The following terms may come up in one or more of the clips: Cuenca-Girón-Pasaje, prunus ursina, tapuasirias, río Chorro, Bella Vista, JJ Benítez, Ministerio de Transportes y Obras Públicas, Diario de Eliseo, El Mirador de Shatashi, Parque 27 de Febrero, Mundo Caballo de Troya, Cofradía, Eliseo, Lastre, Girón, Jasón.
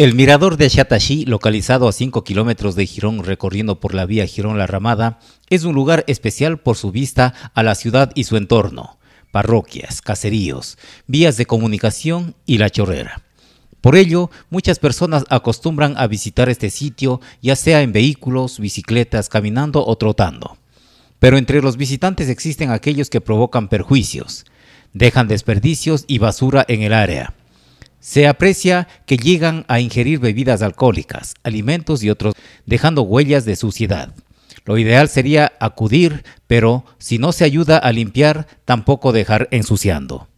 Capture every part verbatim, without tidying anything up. El Mirador de Shatashi, localizado a cinco kilómetros de Girón recorriendo por la vía Girón-La Ramada, es un lugar especial por su vista a la ciudad y su entorno, parroquias, caseríos, vías de comunicación y la chorrera. Por ello, muchas personas acostumbran a visitar este sitio, ya sea en vehículos, bicicletas, caminando o trotando. Pero entre los visitantes existen aquellos que provocan perjuicios, dejan desperdicios y basura en el área. Se aprecia que llegan a ingerir bebidas alcohólicas, alimentos y otros, dejando huellas de suciedad. Lo ideal sería acudir, pero si no se ayuda a limpiar, tampoco dejar ensuciando.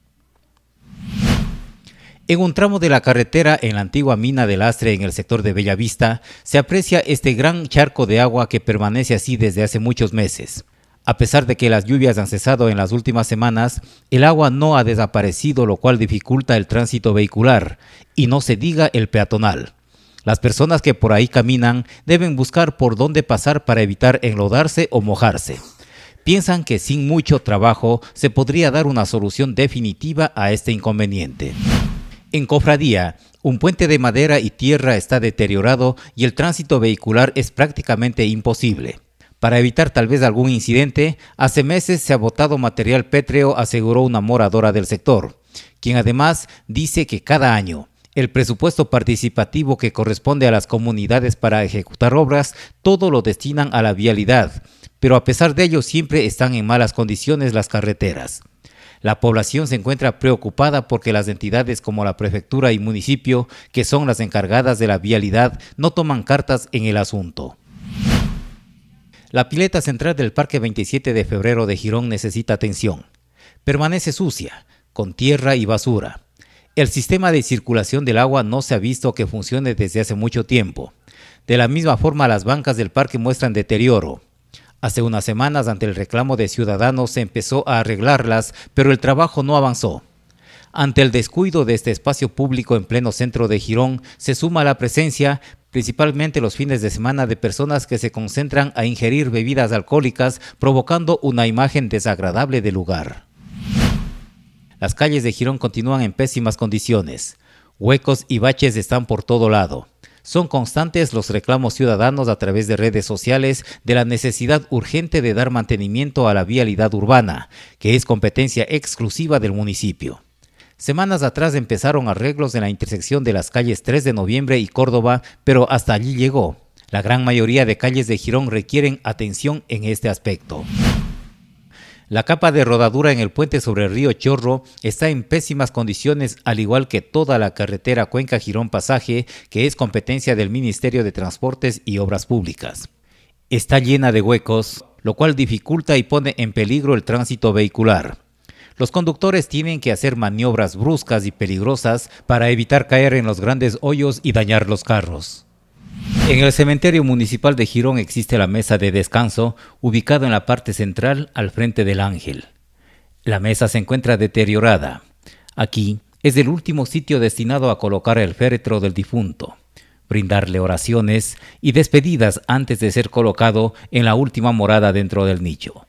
En un tramo de la carretera en la antigua mina de Lastre, en el sector de Bella Vista, se aprecia este gran charco de agua que permanece así desde hace muchos meses. A pesar de que las lluvias han cesado en las últimas semanas, el agua no ha desaparecido, lo cual dificulta el tránsito vehicular, y no se diga el peatonal. Las personas que por ahí caminan deben buscar por dónde pasar para evitar enlodarse o mojarse. Piensan que sin mucho trabajo se podría dar una solución definitiva a este inconveniente. En Cofradía, un puente de madera y tierra está deteriorado y el tránsito vehicular es prácticamente imposible. Para evitar tal vez algún incidente, hace meses se ha botado material pétreo, aseguró una moradora del sector, quien además dice que cada año el presupuesto participativo que corresponde a las comunidades para ejecutar obras, todo lo destinan a la vialidad, pero a pesar de ello siempre están en malas condiciones las carreteras. La población se encuentra preocupada porque las entidades como la prefectura y municipio, que son las encargadas de la vialidad, no toman cartas en el asunto. La pileta central del Parque veintisiete de Febrero de Girón necesita atención. Permanece sucia, con tierra y basura. El sistema de circulación del agua no se ha visto que funcione desde hace mucho tiempo. De la misma forma, las bancas del parque muestran deterioro. Hace unas semanas, ante el reclamo de ciudadanos, se empezó a arreglarlas, pero el trabajo no avanzó. Ante el descuido de este espacio público en pleno centro de Girón, se suma la presencia, principalmente los fines de semana, de personas que se concentran a ingerir bebidas alcohólicas, provocando una imagen desagradable del lugar. Las calles de Girón continúan en pésimas condiciones. Huecos y baches están por todo lado. Son constantes los reclamos ciudadanos a través de redes sociales de la necesidad urgente de dar mantenimiento a la vialidad urbana, que es competencia exclusiva del municipio. Semanas atrás empezaron arreglos en la intersección de las calles tres de Noviembre y Córdoba, pero hasta allí llegó. La gran mayoría de calles de Girón requieren atención en este aspecto. La capa de rodadura en el puente sobre el río Chorro está en pésimas condiciones, al igual que toda la carretera Cuenca-Girón-Pasaje, que es competencia del Ministerio de Transportes y Obras Públicas. Está llena de huecos, lo cual dificulta y pone en peligro el tránsito vehicular. Los conductores tienen que hacer maniobras bruscas y peligrosas para evitar caer en los grandes hoyos y dañar los carros. En el cementerio municipal de Girón existe la mesa de descanso, ubicada en la parte central al frente del Ángel. La mesa se encuentra deteriorada. Aquí es el último sitio destinado a colocar el féretro del difunto, brindarle oraciones y despedidas antes de ser colocado en la última morada dentro del nicho.